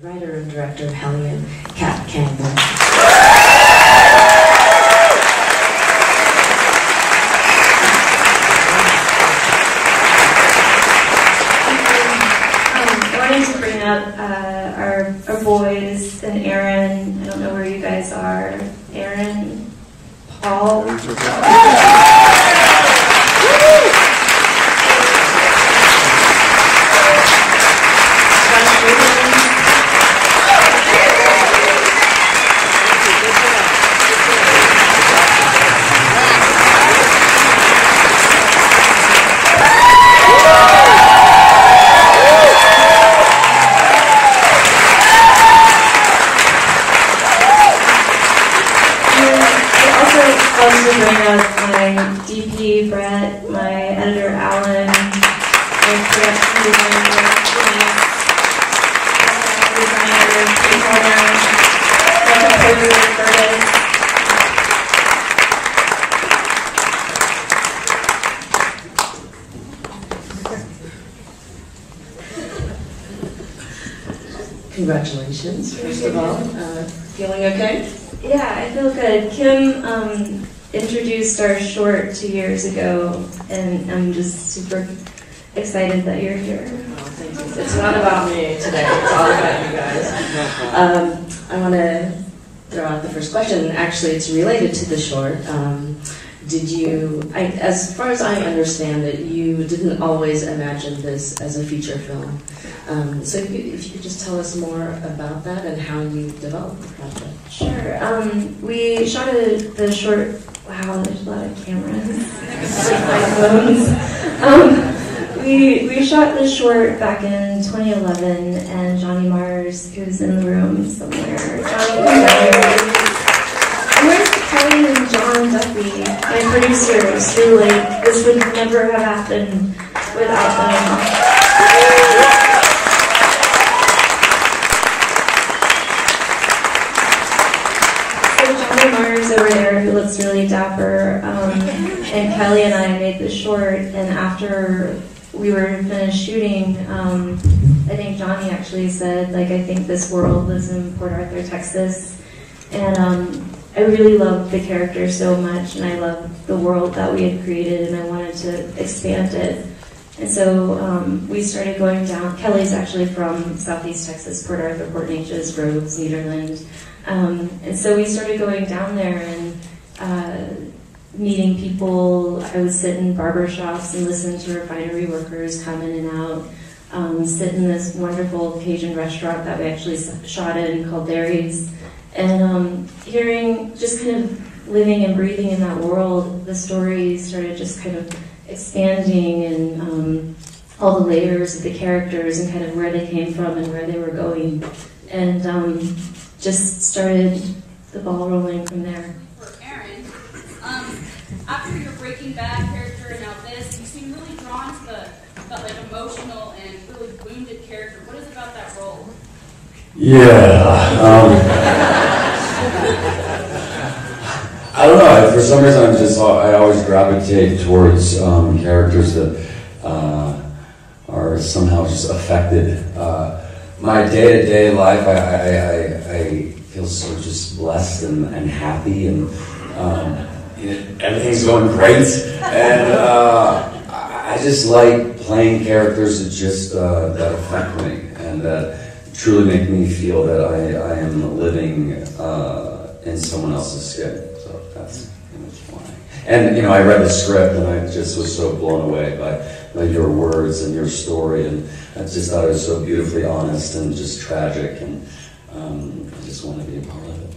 Writer and director of Hellion, Kat Candler. I wanted to bring up our boys and Aaron. I don't know where you guys are. Aaron, Paul. Congratulations, first of all. Feeling okay? Yeah, I feel good. Kim introduced our short 2 years ago, and I'm just super excited that you're here. Oh, thank you. It's not about me today, it's all about you guys. I want to throw out the first question. Actually, it's related to the short. As far as I understand it, you didn't always imagine this as a feature film. So if you could just tell us more about that and how you developed the project. Sure. We shot the short. Wow, there's a lot of cameras. We shot the short back in 2011, and Johnny Mars, who's in the room somewhere. Johnny Myers. Where's Kelly and John Duffy, my producers, who like this would never have happened without them. Over there, who looks really dapper, and Kelly and I made the short, and after we were finished shooting, I think Johnny actually said, like, I think this world lives in Port Arthur, Texas, and I really loved the character so much, and I loved the world that we had created, and I wanted to expand it, and so we started going down. Kelly's actually from Southeast Texas, Port Arthur, Port Neches, Groves, Nederland. And so we started going down there and meeting people. I would sit in barbershops and listen to refinery workers come in and out, sit in this wonderful Cajun restaurant that we actually shot in called Dairy's, and hearing, just kind of living and breathing in that world, the story started just kind of expanding, and all the layers of the characters and kind of where they came from and where they were going. And just started the ball rolling from there. For Aaron, after your Breaking Bad character and now this, you seem really drawn to the like emotional and really wounded character. What is about that role? Yeah. I don't know. For some reason, I always gravitate towards characters that are somehow just affected. My day-to-day life, I feel so just blessed and happy, and everything's going great. And I just like playing characters that just that affect me and that truly make me feel that I am living in someone else's skin. So that's pretty much why. And you know, I read the script and I just was so blown away by your words and your story, and I just thought it was so beautifully honest and just tragic, and I just wanted to be a part of it.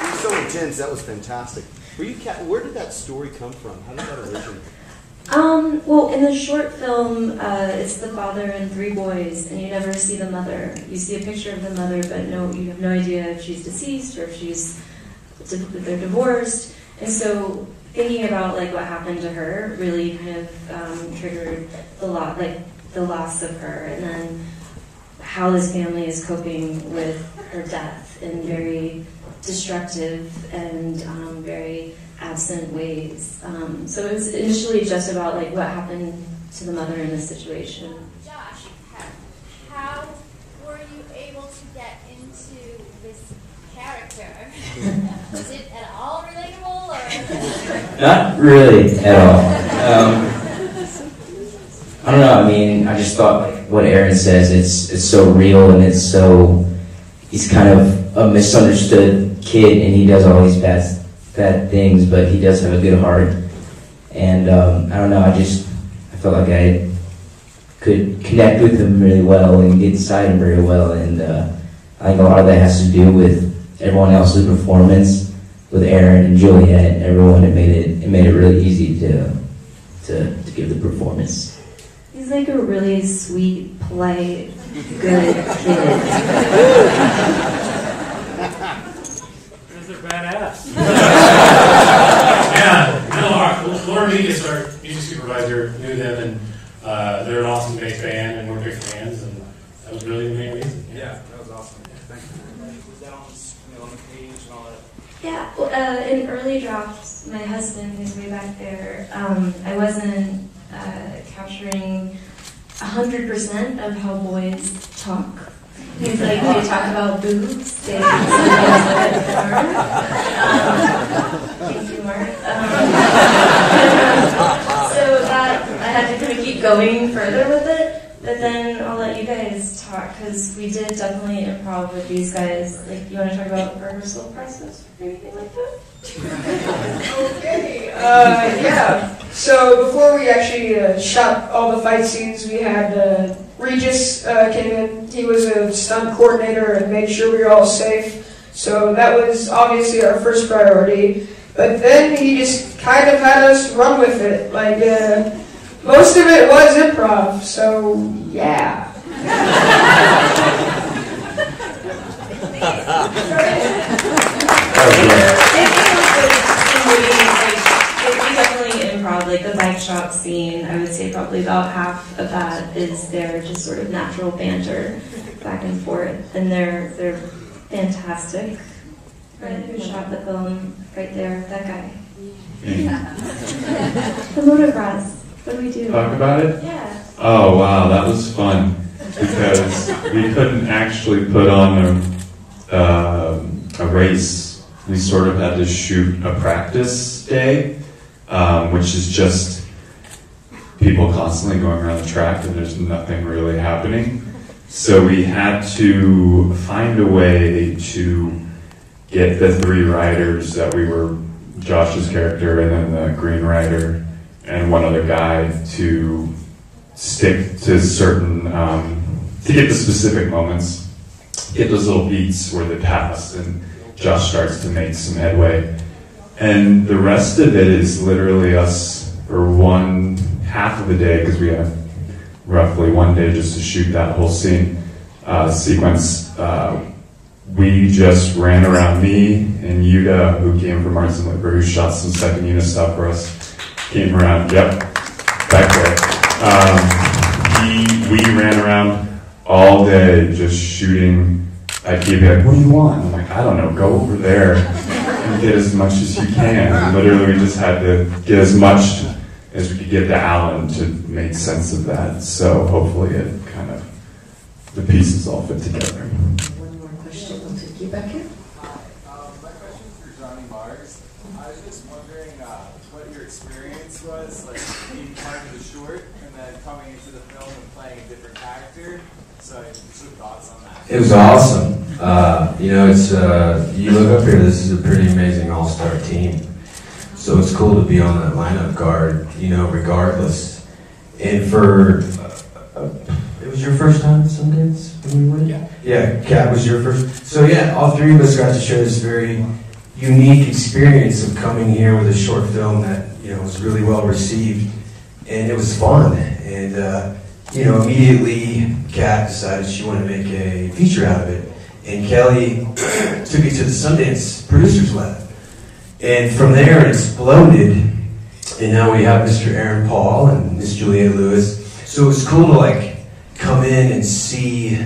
You were so intense. That was fantastic. Where did that story come from? How did that originate? Well, in the short film, it's the father and three boys, and you never see the mother. You see a picture of the mother, but you have no idea if she's deceased or if they're divorced, and so thinking about like what happened to her really kind of triggered the loss of her, and then how this family is coping with her death in very destructive and very absent ways. So it was initially just about like what happened to the mother in this situation. Josh, how get into this character, is it at all relatable? Or? Not really at all. I don't know. I mean, I just thought like what Aaron says. It's so real, and it's so he's kind of a misunderstood kid, and he does all these bad things, but he does have a good heart. And I don't know. I felt like I could connect with him really well and get inside him very well. And I think a lot of that has to do with everyone else's performance, with Aaron and Juliet and everyone. It made it really easy to give the performance. He's like a really sweet, polite, good kid. Those are badass. Yeah, Laura Vegas, our music supervisor, knew them, and they're an awesome bass band, and we're big fans, and that was really the main reason. Yeah, that was awesome. Thank you. Was that on the page and all that? Yeah, well, in early drafts, my husband, who's way back there, I wasn't capturing 100% of how boys talk. He's like, they talk about boobs, they talk about humor. So that, I had to kind of keep going further with it, but then I'll let you guys talk, because we did definitely improv with these guys. Like, you want to talk about the rehearsal process or anything like that? Okay, yeah. So before we actually shot all the fight scenes, we had Regis came in. He was a stunt coordinator and made sure we were all safe. So that was obviously our first priority. But then he just kind of had us run with it. Like, most of it was improv, so yeah. Like the bike shop scene, I would say probably about half of that is their just sort of natural banter back and forth, and they're fantastic. Right, who shot the film right there? That guy. Yeah. The motocross. What do we do? Talk about it? Yeah. Oh wow, that was fun because we couldn't actually put on a race. We sort of had to shoot a practice day. Which is just people constantly going around the track and there's nothing really happening. So we had to find a way to get the three riders that we were, Josh's character and then the green rider and one other guy, to stick to certain, to get the specific moments, get those little beats where they pass and Josh starts to make some headway. And the rest of it is literally us for one half of the day, because we have roughly one day just to shoot that whole scene sequence. We just ran around, me and Yuta, who came from Marsden Lipper, who shot some second unit stuff for us, came around, yep, back there. We ran around all day just shooting. He'd be like, what do you want? I'm like, I don't know, go over there. And get as much as you can. Literally, we just had to get as much as we could get to Alan to make sense of that. So hopefully it kind of, the pieces all fit together. One more question. I'll take you back in. Hi. My question is for Johnny Myers. I was just wondering what your experience was, like being part of the short and then coming into the film and playing a different character. So some thoughts on that. It was awesome. You know, it's you look up here, this is a pretty amazing all-star team. So it's cool to be on that lineup guard, you know, regardless. And for, it was your first time some days when we went? Yeah. Yeah, Kat was your first. So yeah, all three of us got to share this very unique experience of coming here with a short film that, you know, was really well received. And it was fun. And, you know, immediately Kat decided she wanted to make a feature out of it. And Kelly took me to the Sundance Producers Lab. And from there it exploded. And now we have Mr. Aaron Paul and Miss Juliette Lewis. So it was cool to like come in and see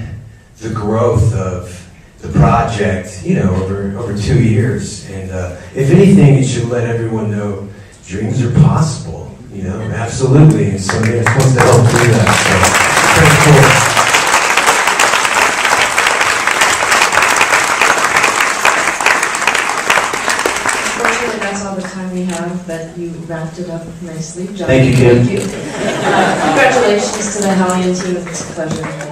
the growth of the project, you know, over 2 years. And if anything, it should let everyone know dreams are possible, you know, absolutely. And somebody wants to help do that. So pretty cool. Unfortunately, that's all the time we have, but you wrapped it up nicely, John. Thank you, Kim. Thank you. Congratulations to the Hellions. It was a pleasure.